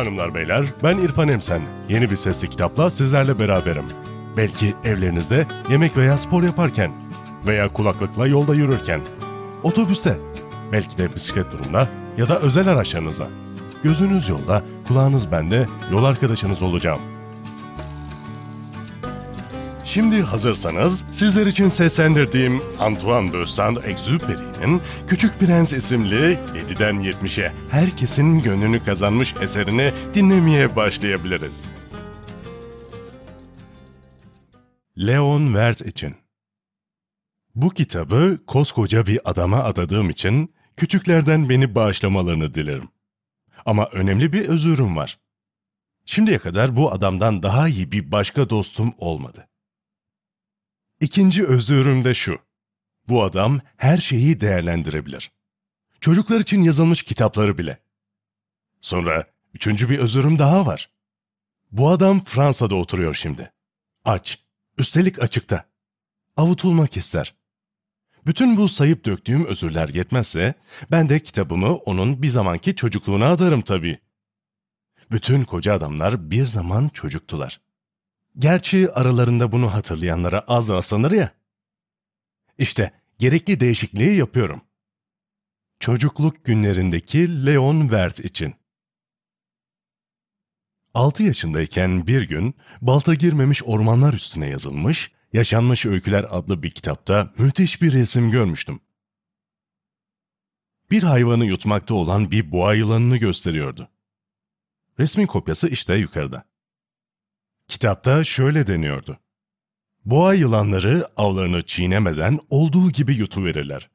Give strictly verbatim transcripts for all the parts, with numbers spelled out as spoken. Hanımlar beyler, ben İrfan Emsen. Yeni bir sesli kitapla sizlerle beraberim. Belki evlerinizde yemek veya spor yaparken veya kulaklıkla yolda yürürken, otobüste, belki de bisiklet turunda ya da özel araçlarınızda. Gözünüz yolda, kulağınız bende, yol arkadaşınız olacağım. Şimdi hazırsanız sizler için seslendirdiğim Antoine de Saint-Exupéry'nin Küçük Prens isimli yediden yetmişe herkesin gönlünü kazanmış eserini dinlemeye başlayabiliriz. Léon Werth için. Bu kitabı koskoca bir adama adadığım için küçüklerden beni bağışlamalarını dilerim. Ama önemli bir özürüm var. Şimdiye kadar bu adamdan daha iyi bir başka dostum olmadı. İkinci özürüm de şu. Bu adam her şeyi değerlendirebilir. Çocuklar için yazılmış kitapları bile. Sonra üçüncü bir özürüm daha var. Bu adam Fransa'da oturuyor şimdi. Aç, üstelik açıkta. Avutulmak ister. Bütün bu sayıp döktüğüm özürler yetmezse, ben de kitabımı onun bir zamanki çocukluğuna adarım tabii. Bütün koca adamlar bir zaman çocuktular. Gerçi aralarında bunu hatırlayanlara az rastlanır ya. İşte gerekli değişikliği yapıyorum. Çocukluk günlerindeki Léon Werth için. altı yaşındayken bir gün balta girmemiş ormanlar üstüne yazılmış Yaşanmış Öyküler adlı bir kitapta müthiş bir resim görmüştüm. Bir hayvanı yutmakta olan bir boğa yılanını gösteriyordu. Resmin kopyası işte yukarıda. Kitapta şöyle deniyordu. Boğa yılanları avlarını çiğnemeden olduğu gibi yutuverirler.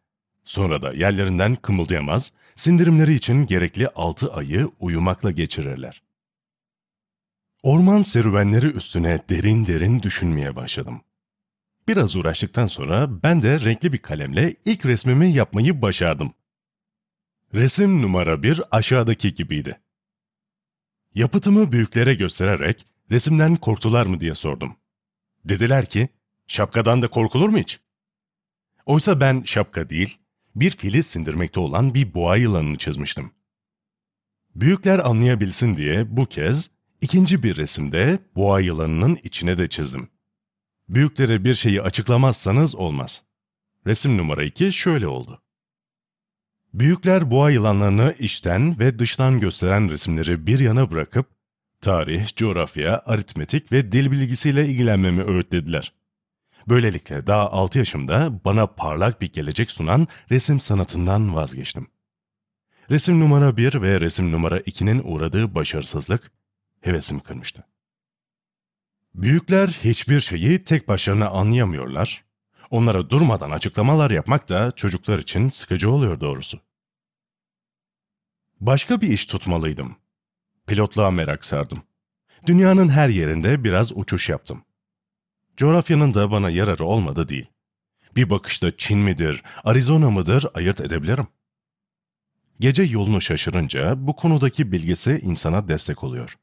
Sonra da yerlerinden kımıldayamaz, sindirimleri için gerekli altı ayı uyumakla geçirirler. Orman serüvenleri üstüne derin derin düşünmeye başladım. Biraz uğraştıktan sonra ben de renkli bir kalemle ilk resmimi yapmayı başardım. Resim numara bir aşağıdaki gibiydi. Yapıtımı büyüklere göstererek resimden korktular mı diye sordum. Dediler ki, şapkadan da korkulur mu hiç? Oysa ben şapka değil, bir fili sindirmekte olan bir boğa yılanını çizmiştim. Büyükler anlayabilsin diye bu kez ikinci bir resimde boğa yılanının içine de çizdim. Büyüklere bir şeyi açıklamazsanız olmaz. Resim numara iki şöyle oldu. Büyükler boğa yılanlarını içten ve dıştan gösteren resimleri bir yana bırakıp, tarih, coğrafya, aritmetik ve dil bilgisiyle ilgilenmemi öğütlediler. Böylelikle daha altı yaşımda bana parlak bir gelecek sunan resim sanatından vazgeçtim. Resim numara bir ve resim numara ikinin uğradığı başarısızlık hevesimi kırmıştı. Büyükler hiçbir şeyi tek başlarına anlayamıyorlar. Onlara durmadan açıklamalar yapmak da çocuklar için sıkıcı oluyor doğrusu. Başka bir iş tutmalıydım. Pilotluğa merak sardım. Dünyanın her yerinde biraz uçuş yaptım. Coğrafyanın da bana yararı olmadı değil. Bir bakışta Çin midir, Arizona mıdır ayırt edebilirim. Gece yolunu şaşırınca bu konudaki bilgisi insana destek oluyor.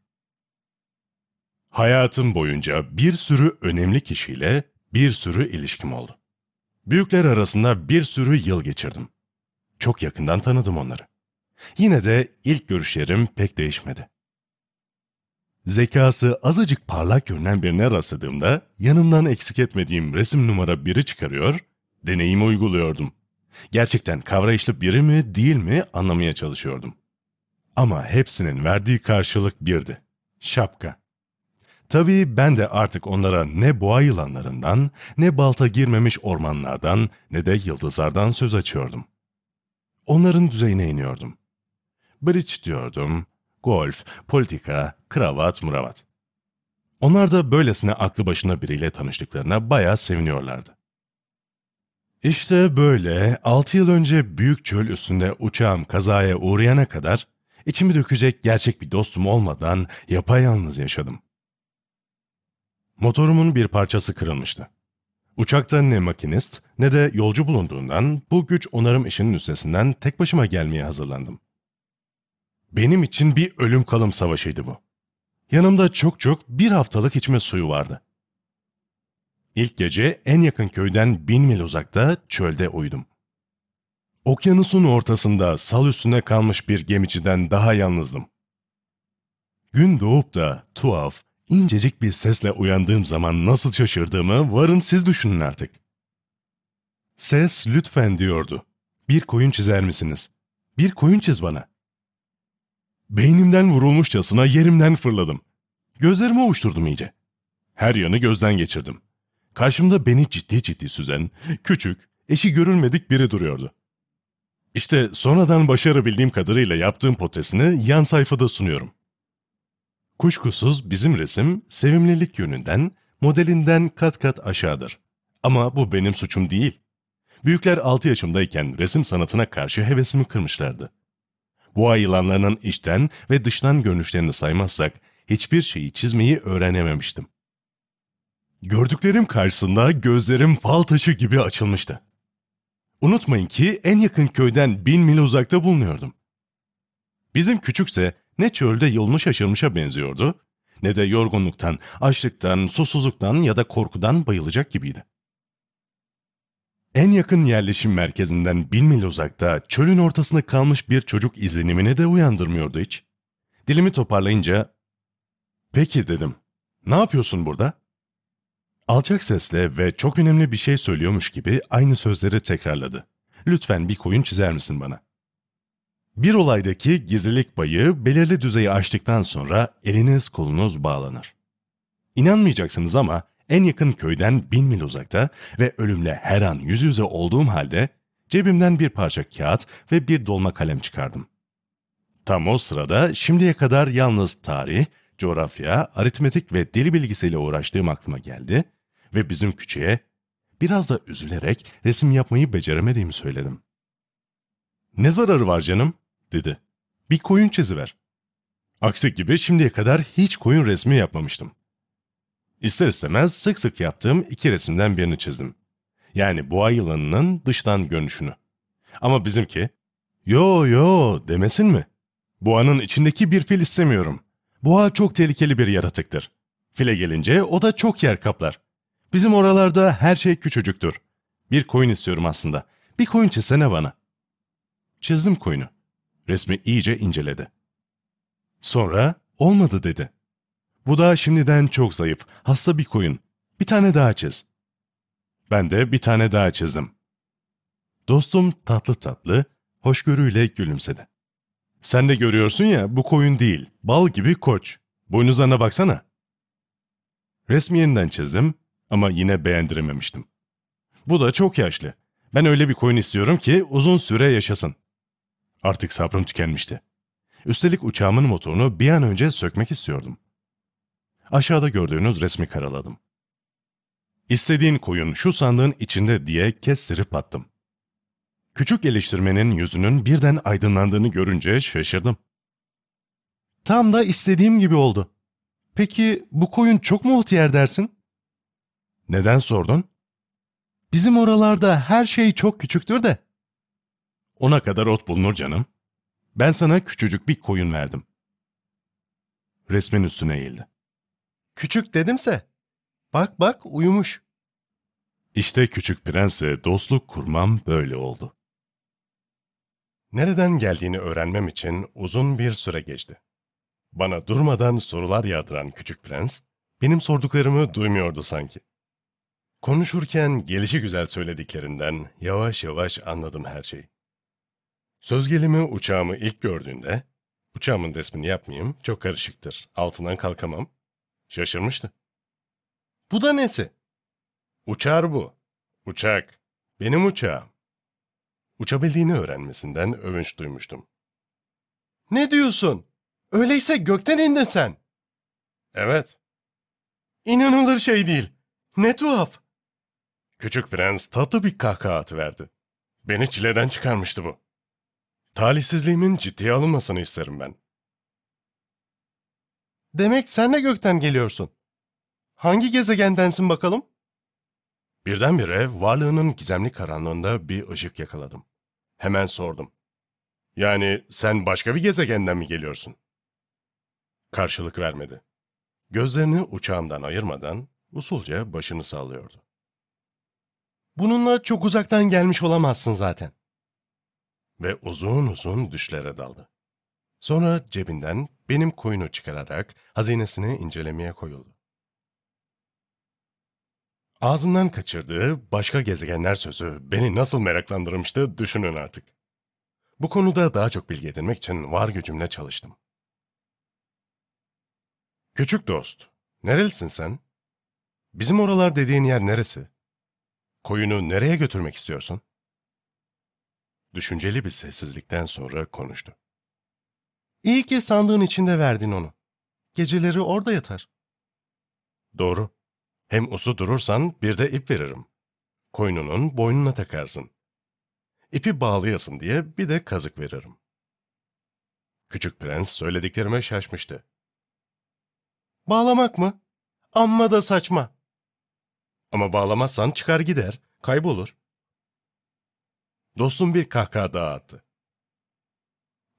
Hayatım boyunca bir sürü önemli kişiyle bir sürü ilişkim oldu. Büyükler arasında bir sürü yıl geçirdim. Çok yakından tanıdım onları. Yine de ilk görüşlerim pek değişmedi. Zekası azıcık parlak görünen birine rastladığımda yanımdan eksik etmediğim resim numara biri çıkarıyor, deneyimi uyguluyordum. Gerçekten kavrayışlı biri mi değil mi anlamaya çalışıyordum. Ama hepsinin verdiği karşılık birdi. Şapka. Tabii ben de artık onlara ne boğa yılanlarından, ne balta girmemiş ormanlardan, ne de yıldızlardan söz açıyordum. Onların düzeyine iniyordum. Bridge diyordum, golf, politika, kravat, muravat. Onlar da böylesine aklı başına biriyle tanıştıklarına bayağı seviniyorlardı. İşte böyle altı yıl önce büyük çöl üstünde uçağım kazaya uğrayana kadar içimi dökecek gerçek bir dostum olmadan yapayalnız yaşadım. Motorumun bir parçası kırılmıştı. Uçakta ne makinist ne de yolcu bulunduğundan bu güç onarım işinin üstesinden tek başıma gelmeye hazırlandım. Benim için bir ölüm kalım savaşıydı bu. Yanımda çok çok bir haftalık içme suyu vardı. İlk gece en yakın köyden bin mil uzakta çölde uyudum. Okyanusun ortasında sal üstüne kalmış bir gemiciden daha yalnızdım. Gün doğup da tuhaf, incecik bir sesle uyandığım zaman nasıl şaşırdığımı varın siz düşünün artık. Ses lütfen diyordu. Bir koyun çizer misiniz? Bir koyun çiz bana. Beynimden vurulmuşçasına yerimden fırladım. Gözlerimi ovuşturdum iyice. Her yanı gözden geçirdim. Karşımda beni ciddi ciddi süzen, küçük, eşi görülmedik biri duruyordu. İşte sonradan başarı bildiğim kadarıyla yaptığım potresini yan sayfada sunuyorum. Kuşkusuz bizim resim sevimlilik yönünden, modelinden kat kat aşağıdır. Ama bu benim suçum değil. Büyükler altı yaşımdayken resim sanatına karşı hevesimi kırmışlardı. Boğa yılanlarının içten ve dıştan görünüşlerini saymazsak hiçbir şeyi çizmeyi öğrenememiştim. Gördüklerim karşısında gözlerim fal taşı gibi açılmıştı. Unutmayın ki en yakın köyden bin mil uzakta bulunuyordum. Bizim küçükse ne çölde yolunu şaşırmışa benziyordu, ne de yorgunluktan, açlıktan, susuzluktan ya da korkudan bayılacak gibiydi. En yakın yerleşim merkezinden bin mil uzakta çölün ortasında kalmış bir çocuk izlenimini de uyandırmıyordu hiç. Dilimi toparlayınca, "Peki," dedim, "ne yapıyorsun burada?" Alçak sesle ve çok önemli bir şey söylüyormuş gibi aynı sözleri tekrarladı. "Lütfen bir koyun çizer misin bana?" Bir olaydaki gizlilik payı belirli düzeyi aştıktan sonra eliniz kolunuz bağlanır. İnanmayacaksınız ama en yakın köyden bin mil uzakta ve ölümle her an yüz yüze olduğum halde cebimden bir parça kağıt ve bir dolma kalem çıkardım. Tam o sırada şimdiye kadar yalnız tarih, coğrafya, aritmetik ve dil bilgisiyle uğraştığım aklıma geldi ve bizim küçüğe biraz da üzülerek resim yapmayı beceremediğimi söyledim. "Ne zararı var canım?" dedi. "Bir koyun çiziver." Aksi gibi şimdiye kadar hiç koyun resmi yapmamıştım. İster istemez sık sık yaptığım iki resimden birini çizdim. Yani boğa yılanının dıştan görünüşünü. Ama bizimki, "Yo yo" demesin mi? "Boğanın içindeki bir fil istemiyorum. Boğa çok tehlikeli bir yaratıktır. File gelince o da çok yer kaplar. Bizim oralarda her şey küçücüktür. Bir koyun istiyorum aslında. Bir koyun çizsene bana." Çizdim koyunu. Resmi iyice inceledi. Sonra "olmadı" dedi. "Bu da şimdiden çok zayıf, hasta bir koyun. Bir tane daha çiz." Ben de bir tane daha çizdim. Dostum tatlı tatlı, hoşgörüyle gülümsedi. "Sen de görüyorsun ya, bu koyun değil, bal gibi koç. Boynuzlarına baksana." Resmi yeniden çizdim ama yine beğendirememiştim. "Bu da çok yaşlı. Ben öyle bir koyun istiyorum ki uzun süre yaşasın." Artık sabrım tükenmişti. Üstelik uçağımın motorunu bir an önce sökmek istiyordum. Aşağıda gördüğünüz resmi karaladım. "İstediğin koyun şu sandığın içinde" diye kestirip attım. Küçük eleştirmenin yüzünün birden aydınlandığını görünce şaşırdım. "Tam da istediğim gibi oldu. Peki bu koyun çok mu ihtiyar dersin?" "Neden sordun?" "Bizim oralarda her şey çok küçüktür de." "Ona kadar ot bulunur canım. Ben sana küçücük bir koyun verdim." Resmin üstüne eğildi. "Küçük dedimse, bak bak uyumuş." İşte Küçük Prens'e dostluk kurmam böyle oldu. Nereden geldiğini öğrenmem için uzun bir süre geçti. Bana durmadan sorular yağdıran Küçük Prens, benim sorduklarımı duymuyordu sanki. Konuşurken gelişigüzel söylediklerinden yavaş yavaş anladım her şeyi. Söz gelimi uçağımı ilk gördüğünde, "uçağımın resmini yapmayayım, çok karışıktır, altından kalkamam," şaşırmıştı. "Bu da nesi?" "Uçar bu. Uçak. Benim uçağım." Uçabildiğini öğrenmesinden övünç duymuştum. "Ne diyorsun? Öyleyse gökten indin sen." "Evet." "İnanılır şey değil. Ne tuhaf." Küçük Prens tatlı bir kahkaha atıverdi. Beni çileden çıkarmıştı bu. Talihsizliğimin ciddiye alınmasını isterim ben. "Demek sen de gökten geliyorsun. Hangi gezegendensin bakalım?" Birdenbire varlığının gizemli karanlığında bir ışık yakaladım. Hemen sordum. "Yani sen başka bir gezegenden mi geliyorsun?" Karşılık vermedi. Gözlerini uçağımdan ayırmadan usulca başını sallıyordu. "Bununla çok uzaktan gelmiş olamazsın zaten." Ve uzun uzun düşlere daldı. Sonra cebinden benim koyunu çıkararak hazinesini incelemeye koyuldu. Ağzından kaçırdığı başka gezegenler sözü beni nasıl meraklandırmıştı düşünün artık. Bu konuda daha çok bilgi edinmek için var gücümle çalıştım. Küçük dost, nerelisin sen? Bizim oralar dediğin yer neresi? Koyunu nereye götürmek istiyorsun? Düşünceli bir sessizlikten sonra konuştu. İyi ki sandığın içinde verdin onu. Geceleri orada yatar. Doğru. Hem usu durursan bir de ip veririm. Koyununun boynuna takarsın. İpi bağlayasın diye bir de kazık veririm. Küçük Prens söylediklerime şaşmıştı. Bağlamak mı? Amma da saçma. Ama bağlamazsan çıkar gider, kaybolur. Dostum bir kahkaha daha attı.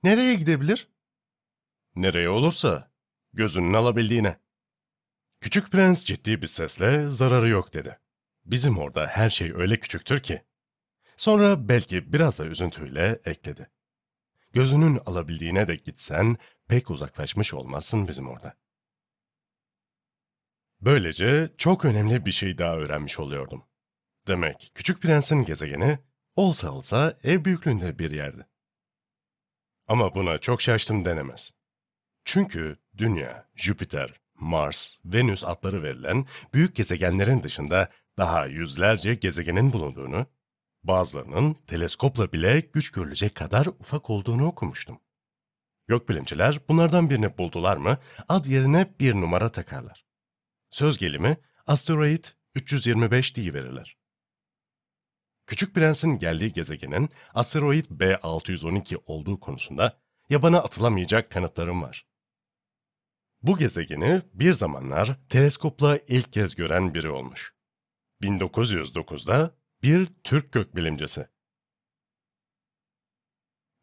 Nereye gidebilir? Nereye olursa, gözünün alabildiğine. Küçük Prens ciddi bir sesle zararı yok dedi. Bizim orada her şey öyle küçüktür ki. Sonra belki biraz da üzüntüyle ekledi. Gözünün alabildiğine de gitsen pek uzaklaşmış olmazsın bizim orada. Böylece çok önemli bir şey daha öğrenmiş oluyordum. Demek Küçük Prens'in gezegeni olsa olsa ev büyüklüğünde bir yerdi. Ama buna çok şaştım denemez. Çünkü Dünya, Jüpiter, Mars, Venüs adları verilen büyük gezegenlerin dışında daha yüzlerce gezegenin bulunduğunu, bazılarının teleskopla bile güç görülecek kadar ufak olduğunu okumuştum. Gökbilimciler bunlardan birini buldular mı ad yerine bir numara takarlar. Söz gelimi Asteroid üç yüz yirmi beş diye verirler. Küçük Prens'in geldiği gezegenin Asteroid B altı yüz on iki olduğu konusunda yabana atılamayacak kanıtlarım var. Bu gezegeni bir zamanlar teleskopla ilk kez gören biri olmuş. bin dokuz yüz dokuzda bir Türk gökbilimcisi.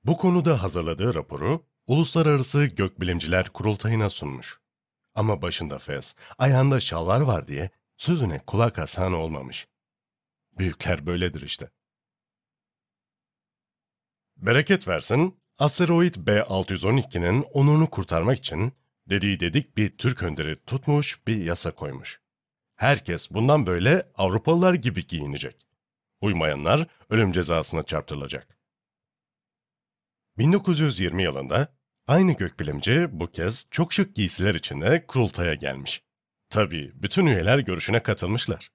Bu konuda hazırladığı raporu Uluslararası Gökbilimciler Kurultayı'na sunmuş. Ama başında fes, ayağında şallar var diye sözüne kulak asan olmamış. Büyükler böyledir işte. Bereket versin, Asteroid B altı yüz on ikinin onurunu kurtarmak için dediği dedik bir Türk önderi tutmuş bir yasa koymuş. Herkes bundan böyle Avrupalılar gibi giyinecek. Uymayanlar ölüm cezasına çarptırılacak. bin dokuz yüz yirmi yılında aynı gökbilimci bu kez çok şık giysiler içinde kurultaya gelmiş. Tabii bütün üyeler görüşüne katılmışlar.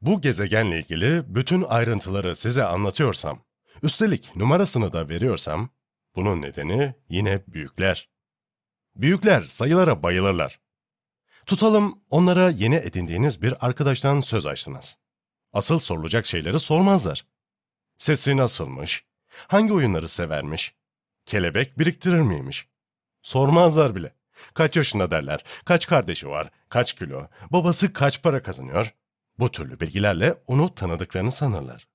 Bu gezegenle ilgili bütün ayrıntıları size anlatıyorsam, üstelik numarasını da veriyorsam, bunun nedeni yine büyükler. Büyükler sayılara bayılırlar. Tutalım onlara yeni edindiğiniz bir arkadaştan söz açtınız. Asıl sorulacak şeyleri sormazlar. Sesi nasılmış? Hangi oyunları severmiş? Kelebek biriktirir miymiş? Sormazlar bile. Kaç yaşında derler, kaç kardeşi var, kaç kilo, babası kaç para kazanıyor? Bu türlü bilgilerle onu tanıdıklarını sanırlar.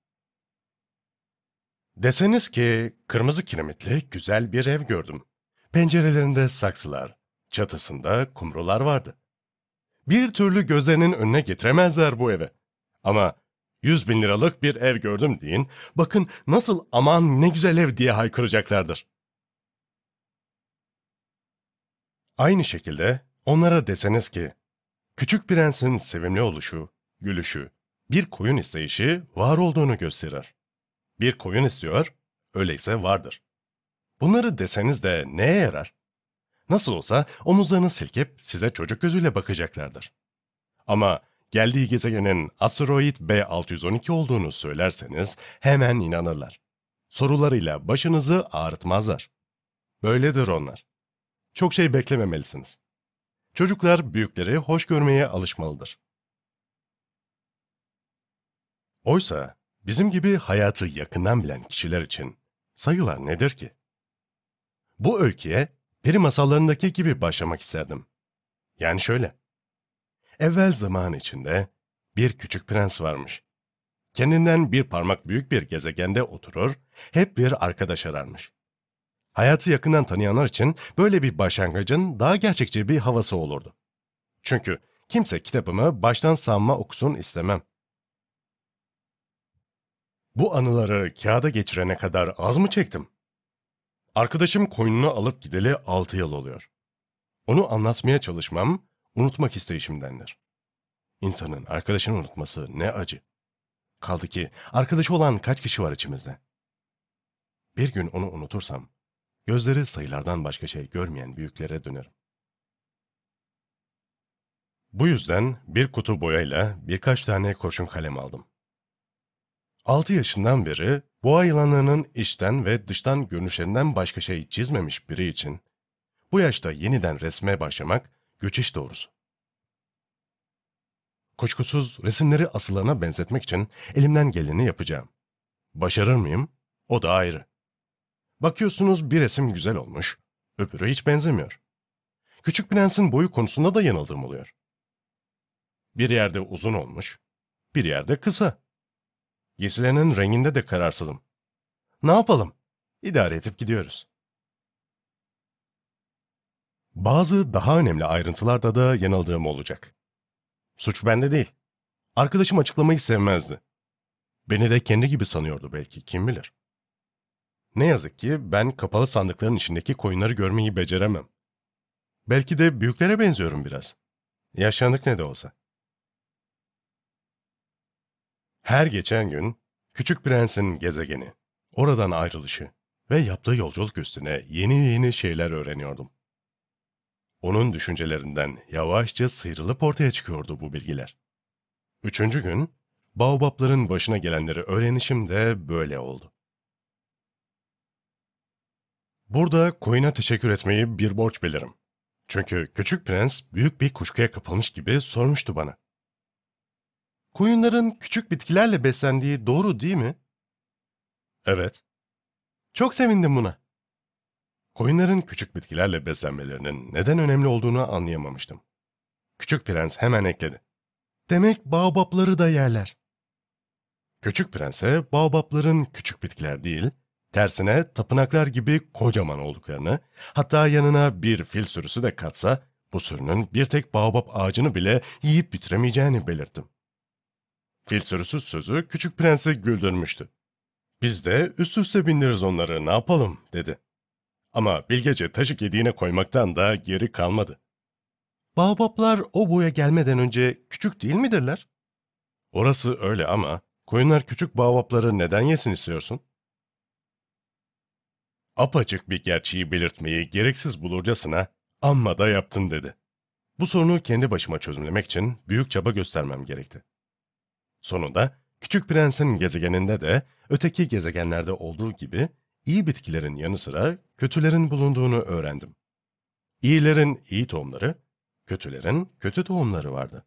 Deseniz ki kırmızı kiremitli güzel bir ev gördüm. Pencerelerinde saksılar, çatısında kumrular vardı. Bir türlü gözlerinin önüne getiremezler bu eve. Ama yüz bin liralık bir ev gördüm deyin, bakın nasıl aman ne güzel ev diye haykıracaklardır. Aynı şekilde onlara deseniz ki, Küçük Prens'in sevimli oluşu, gülüşü, bir koyun isteyişi var olduğunu gösterir. Bir koyun istiyor, öyleyse vardır. Bunları deseniz de neye yarar? Nasıl olsa omuzlarını silkip size çocuk gözüyle bakacaklardır. Ama geldiği gezegenin Asteroid B altı yüz on iki olduğunu söylerseniz hemen inanırlar. Sorularıyla başınızı ağrıtmazlar. Böyledir onlar. Çok şey beklememelisiniz. Çocuklar büyükleri hoş görmeye alışmalıdır. Oysa bizim gibi hayatı yakından bilen kişiler için sayılar nedir ki? Bu öyküye peri masallarındaki gibi başlamak isterdim. Yani şöyle. Evvel zaman içinde bir küçük prens varmış. Kendinden bir parmak büyük bir gezegende oturur, hep bir arkadaş ararmış. Hayatı yakından tanıyanlar için böyle bir başlangıcın daha gerçekçi bir havası olurdu. Çünkü kimse kitabımı baştan savma okusun istemem. Bu anıları kağıda geçirene kadar az mı çektim? Arkadaşım koyununu alıp gideli altı yıl oluyor. Onu anlatmaya çalışmam, unutmak isteyişimdendir. İnsanın arkadaşını unutması ne acı. Kaldı ki arkadaşı olan kaç kişi var içimizde? Bir gün onu unutursam, gözleri sayılardan başka şey görmeyen büyüklere dönerim. Bu yüzden bir kutu boyayla birkaç tane kurşun kalem aldım. Altı yaşından beri boğa yılanlarının içten ve dıştan görünüşlerinden başka şey çizmemiş biri için, bu yaşta yeniden resme başlamak güç iş doğrusu. Kuşkusuz resimleri asıllarına benzetmek için elimden geleni yapacağım. Başarır mıyım? O da ayrı. Bakıyorsunuz bir resim güzel olmuş, öbürü hiç benzemiyor. Küçük Prens'in boyu konusunda da yanıldığım oluyor. Bir yerde uzun olmuş, bir yerde kısa. Giysilerinin renginde de kararsızım. Ne yapalım? İdare edip gidiyoruz. Bazı daha önemli ayrıntılarda da yanıldığım olacak. Suç bende değil. Arkadaşım açıklamayı sevmezdi. Beni de kendi gibi sanıyordu belki, kim bilir. Ne yazık ki ben kapalı sandıkların içindeki koyunları görmeyi beceremem. Belki de büyüklere benziyorum biraz. Yaşlandık ne de olsa. Her geçen gün Küçük Prens'in gezegeni, oradan ayrılışı ve yaptığı yolculuk üstüne yeni yeni şeyler öğreniyordum. Onun düşüncelerinden yavaşça sıyrılıp ortaya çıkıyordu bu bilgiler. Üçüncü gün, baobabların başına gelenleri öğrenişim de böyle oldu. Burada koyuna teşekkür etmeyi bir borç bilirim. Çünkü Küçük Prens büyük bir kuşkuya kapılmış gibi sormuştu bana. Koyunların küçük bitkilerle beslendiği doğru değil mi? Evet. Çok sevindim buna. Koyunların küçük bitkilerle beslenmelerinin neden önemli olduğunu anlayamamıştım. Küçük Prens hemen ekledi. Demek baobabları da yerler. Küçük Prens'e baobabların küçük bitkiler değil, tersine tapınaklar gibi kocaman olduklarını, hatta yanına bir fil sürüsü de katsa, bu sürünün bir tek baobab ağacını bile yiyip bitiremeyeceğini belirttim. Fil sürüsü sözü Küçük Prens'i güldürmüştü. Biz de üst üste bindiririz onları, ne yapalım dedi. Ama bilgece taşı gediğine koymaktan da geri kalmadı. Baobablar o boya gelmeden önce küçük değil midirler? Orası öyle ama koyunlar küçük baobabları neden yesin istiyorsun? Apaçık bir gerçeği belirtmeyi gereksiz bulurcasına amma da yaptın dedi. Bu sorunu kendi başıma çözümlemek için büyük çaba göstermem gerekti. Sonunda Küçük Prens'in gezegeninde de öteki gezegenlerde olduğu gibi iyi bitkilerin yanı sıra kötülerin bulunduğunu öğrendim. İyilerin iyi tohumları, kötülerin kötü tohumları vardı.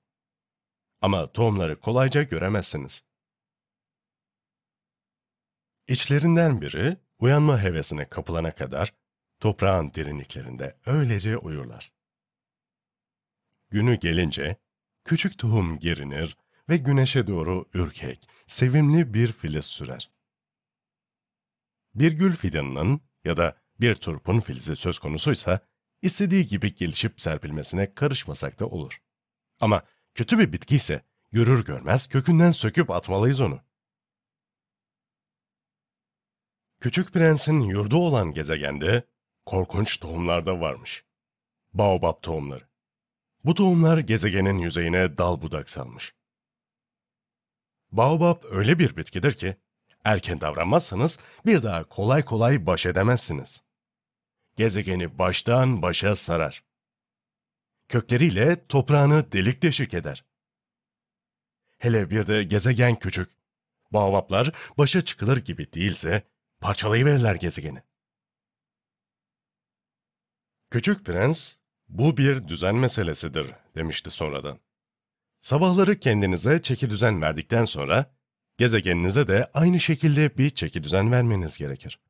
Ama tohumları kolayca göremezsiniz. İçlerinden biri uyanma hevesine kapılana kadar toprağın derinliklerinde öylece uyurlar. Günü gelince küçük tohum gerinir ve güneşe doğru ürkek, sevimli bir filiz sürer. Bir gül fidanının ya da bir turpun filizi söz konusuysa, istediği gibi gelişip serpilmesine karışmasak da olur. Ama kötü bir bitki ise görür görmez kökünden söküp atmalıyız onu. Küçük Prens'in yurdu olan gezegende korkunç tohumlar da varmış. Baobab tohumları. Bu tohumlar gezegenin yüzeyine dal budak salmış. Baobab öyle bir bitkidir ki, erken davranmazsanız bir daha kolay kolay baş edemezsiniz. Gezegeni baştan başa sarar. Kökleriyle toprağını delik deşik eder. Hele bir de gezegen küçük. Baobablar başa çıkılır gibi değilse parçalayıverirler gezegeni. Küçük Prens, bu bir düzen meselesidir demişti sonradan. Sabahları kendinize çekidüzen verdikten sonra, gezegeninize de aynı şekilde bir çekidüzen vermeniz gerekir.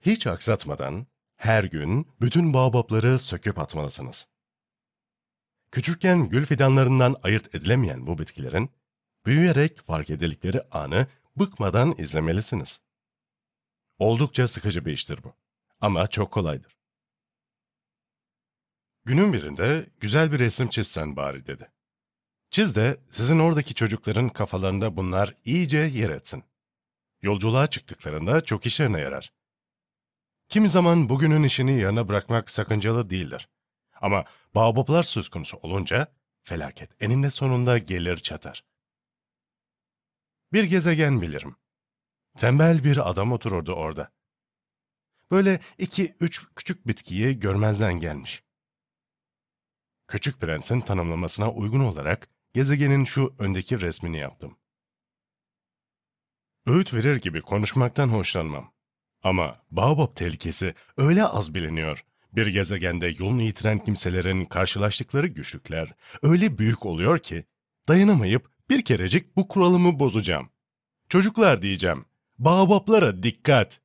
Hiç aksatmadan, her gün bütün baobabları söküp atmalısınız. Küçükken gül fidanlarından ayırt edilemeyen bu bitkilerin, büyüyerek fark edildikleri anı bıkmadan izlemelisiniz. Oldukça sıkıcı bir iştir bu, ama çok kolaydır. Günün birinde, güzel bir resim çizsen bari dedi. Çiz de sizin oradaki çocukların kafalarında bunlar iyice yer etsin. Yolculuğa çıktıklarında çok işlerine yarar. Kimi zaman bugünün işini yarına bırakmak sakıncalı değildir. Ama baobablar söz konusu olunca felaket eninde sonunda gelir çatar. Bir gezegen bilirim. Tembel bir adam otururdu orada. Böyle iki üç küçük bitkiyi görmezden gelmiş. Küçük Prens'in tanımlamasına uygun olarak gezegenin şu öndeki resmini yaptım. Öğüt verir gibi konuşmaktan hoşlanmam. Ama baobab tehlikesi öyle az biliniyor. Bir gezegende yolunu yitiren kimselerin karşılaştıkları güçlükler öyle büyük oluyor ki dayanamayıp bir kerecik bu kuralımı bozacağım. Çocuklar diyeceğim, baobablara dikkat!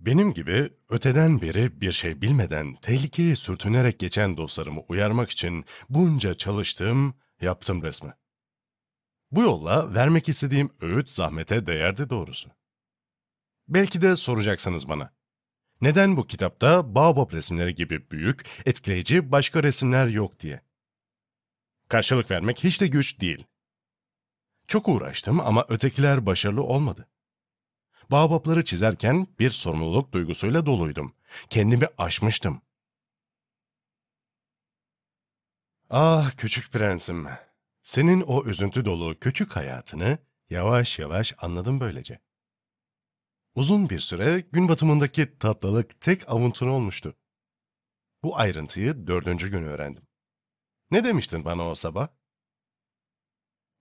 Benim gibi öteden beri bir şey bilmeden tehlikeye sürtünerek geçen dostlarımı uyarmak için bunca çalıştığım, yaptım resmi. Bu yolla vermek istediğim öğüt zahmete değerdi doğrusu. Belki de soracaksınız bana, neden bu kitapta baobab resimleri gibi büyük, etkileyici başka resimler yok diye? Karşılık vermek hiç de güç değil. Çok uğraştım ama ötekiler başarılı olmadı. Baobabları çizerken bir sorumluluk duygusuyla doluydum. Kendimi aşmıştım. Ah Küçük Prensim, senin o üzüntü dolu küçük hayatını yavaş yavaş anladım böylece. Uzun bir süre gün batımındaki tatlılık tek avuntun olmuştu. Bu ayrıntıyı dördüncü gün öğrendim. Ne demiştin bana o sabah?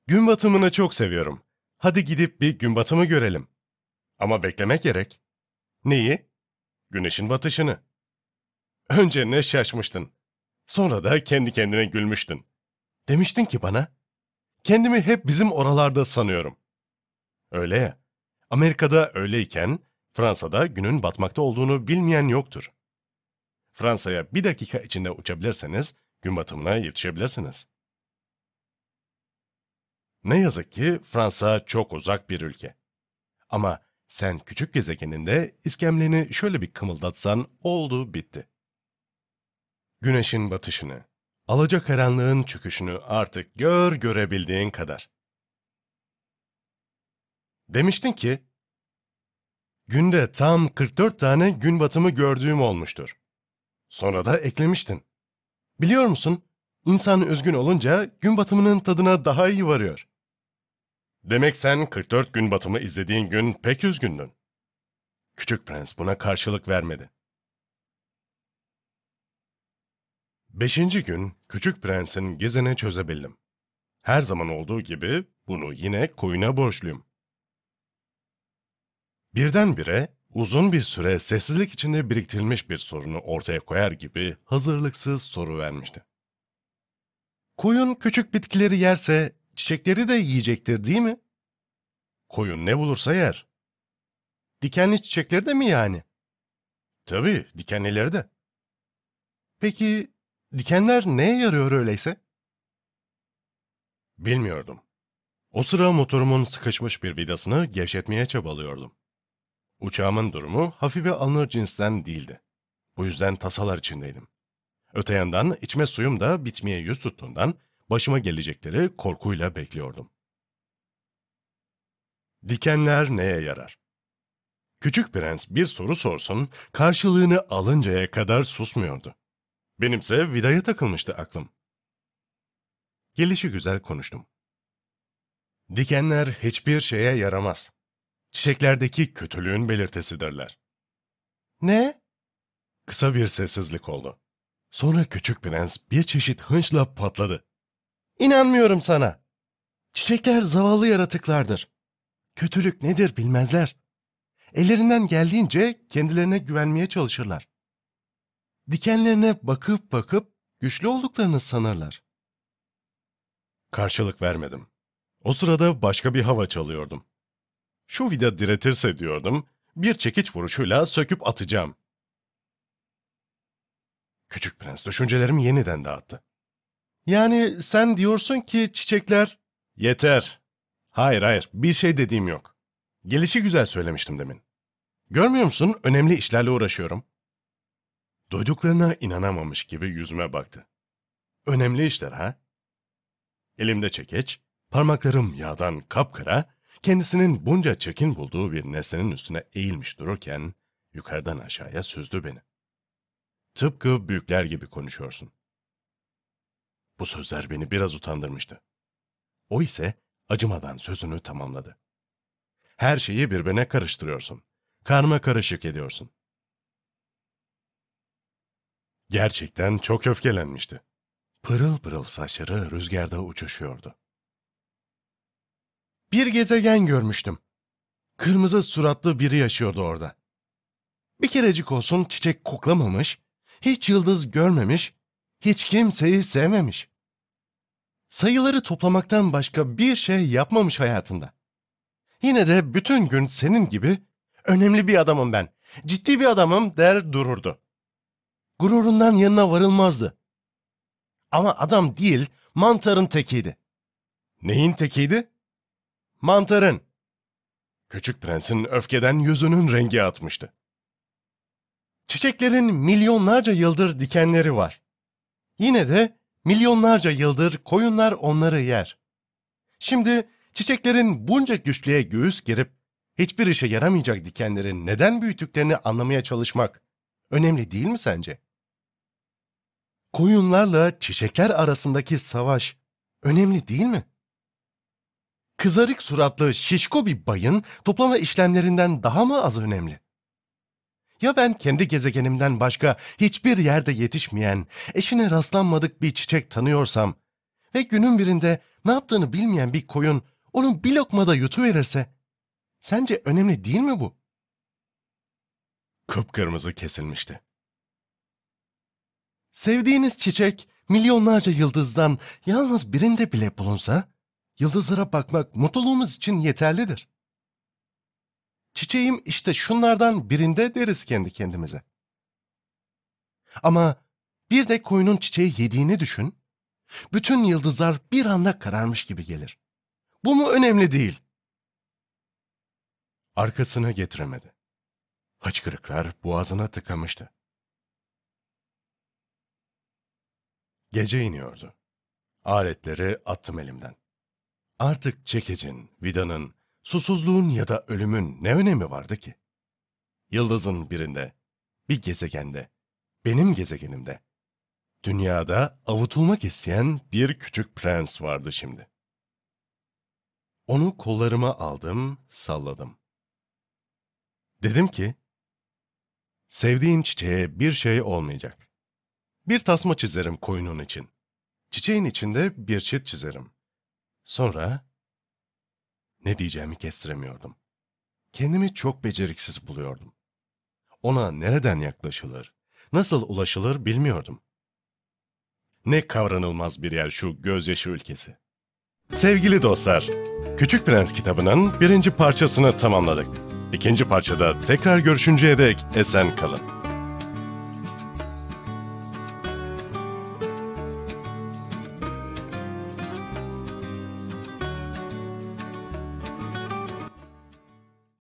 Gün batımını çok seviyorum. Hadi gidip bir gün batımı görelim. Ama beklemek gerek. Neyi? Güneşin batışını. Önce ne şaşmıştın. Sonra da kendi kendine gülmüştün. Demiştin ki bana, kendimi hep bizim oralarda sanıyorum. Öyle ya, Amerika'da öyleyken Fransa'da günün batmakta olduğunu bilmeyen yoktur. Fransa'ya bir dakika içinde uçabilirseniz gün batımına yetişebilirsiniz. Ne yazık ki Fransa çok uzak bir ülke. Ama sen küçük gezegeninde iskemleni şöyle bir kımıldatsan oldu bitti. Güneşin batışını, alacakaranlığın çöküşünü artık gör görebildiğin kadar. Demiştin ki, günde tam kırk dört tane gün batımı gördüğüm olmuştur. Sonra da eklemiştin. Biliyor musun, insan üzgün olunca gün batımının tadına daha iyi varıyor. Demek sen kırk dört gün batımı izlediğin gün pek üzgündün. Küçük Prens buna karşılık vermedi. Beşinci gün Küçük Prens'in gizini çözebildim. Her zaman olduğu gibi bunu yine koyuna borçluyum. Birdenbire uzun bir süre sessizlik içinde biriktirilmiş bir sorunu ortaya koyar gibi hazırlıksız soru vermişti. Koyun küçük bitkileri yerse çiçekleri de yiyecektir değil mi? Koyun ne bulursa yer. Dikenli çiçekleri de mi yani? Tabii, dikenlileri de. Peki dikenler neye yarıyor öyleyse? Bilmiyordum. O sıra motorumun sıkışmış bir vidasını gevşetmeye çabalıyordum. Uçağımın durumu hafife alınır cinsten değildi. Bu yüzden tasalar içindeydim. Öte yandan içme suyum da bitmeye yüz tuttuğundan başıma gelecekleri korkuyla bekliyordum. Dikenler neye yarar? Küçük Prens bir soru sorsun, karşılığını alıncaya kadar susmuyordu. Benimse vidaya takılmıştı aklım. Gelişigüzel konuştum. Dikenler hiçbir şeye yaramaz. Çiçeklerdeki kötülüğün belirtisidirler. Ne? Kısa bir sessizlik oldu. Sonra Küçük Prens bir çeşit hınçla patladı. İnanmıyorum sana. Çiçekler zavallı yaratıklardır. Kötülük nedir bilmezler. Ellerinden geldiğince kendilerine güvenmeye çalışırlar. Dikenlerine bakıp bakıp güçlü olduklarını sanırlar. Karşılık vermedim. O sırada başka bir hava çalıyordum. Şu vida diretirse diyordum, bir çekiç vuruşuyla söküp atacağım. Küçük Prens düşüncelerimi yeniden dağıttı. Yani sen diyorsun ki çiçekler... Yeter. Hayır hayır, bir şey dediğim yok. Gelişigüzel söylemiştim demin. Görmüyor musun, önemli işlerle uğraşıyorum. Duyduklarına inanamamış gibi yüzüme baktı. Önemli işler ha? Elimde çekeç, parmaklarım yağdan kapkara, Kendisinin bunca çirkin bulduğu bir nesnenin üstüne eğilmiş dururken yukarıdan aşağıya süzdü beni. Tıpkı büyükler gibi konuşuyorsun. Bu sözler beni biraz utandırmıştı. O ise acımadan sözünü tamamladı. Her şeyi birbirine karıştırıyorsun. Karma karışık ediyorsun. Gerçekten çok öfkelenmişti. Pırıl pırıl saçları rüzgarda uçuşuyordu. Bir gezegen görmüştüm. Kırmızı suratlı biri yaşıyordu orada. Bir kerecik olsun çiçek koklamamış, hiç yıldız görmemiş, hiç kimseyi sevmemiş. Sayıları toplamaktan başka bir şey yapmamış hayatında. Yine de bütün gün senin gibi önemli bir adamım ben, ciddi bir adamım der dururdu. Gururundan yanına varılmazdı. Ama adam değil, mantarın tekiydi. Neyin tekiydi? Mantarın. Küçük Prens'in öfkeden yüzünün rengi atmıştı. Çiçeklerin milyonlarca yıldır dikenleri var. Yine de milyonlarca yıldır koyunlar onları yer. Şimdi çiçeklerin bunca güçlüğe göğüs gerip hiçbir işe yaramayacak dikenleri neden büyüttüklerini anlamaya çalışmak önemli değil mi sence? Koyunlarla çiçekler arasındaki savaş önemli değil mi? Kızarık suratlı şişko bir bayın toplama işlemlerinden daha mı az önemli? Ya ben kendi gezegenimden başka hiçbir yerde yetişmeyen, eşine rastlanmadık bir çiçek tanıyorsam ve günün birinde ne yaptığını bilmeyen bir koyun onu bir lokmada yutuverirse, sence önemli değil mi bu? Kıpkırmızı kesilmişti. Sevdiğiniz çiçek milyonlarca yıldızdan yalnız birinde bile bulunsa, yıldızlara bakmak mutluluğumuz için yeterlidir. Çiçeğim işte şunlardan birinde deriz kendi kendimize. Ama bir de koyunun çiçeği yediğini düşün, bütün yıldızlar bir anda kararmış gibi gelir. Bu mu önemli değil? Arkasına getiremedi. Hıçkırıklar boğazına tıkamıştı. Gece iniyordu. Aletleri attım elimden. Artık çekicin, vidanın, susuzluğun ya da ölümün ne önemi vardı ki? Yıldızın birinde, bir gezegende, benim gezegenimde, dünyada avutulmak isteyen bir küçük prens vardı şimdi. Onu kollarıma aldım, salladım. Dedim ki, sevdiğin çiçeğe bir şey olmayacak. Bir tasma çizerim koyunun için. Çiçeğin içinde bir çit çizerim. Sonra ne diyeceğimi kestiremiyordum. Kendimi çok beceriksiz buluyordum. Ona nereden yaklaşılır, nasıl ulaşılır bilmiyordum. Ne kavranılmaz bir yer şu gözyaşı ülkesi. Sevgili dostlar, Küçük Prens kitabının birinci parçasını tamamladık. İkinci parçada tekrar görüşünceye dek esen kalın.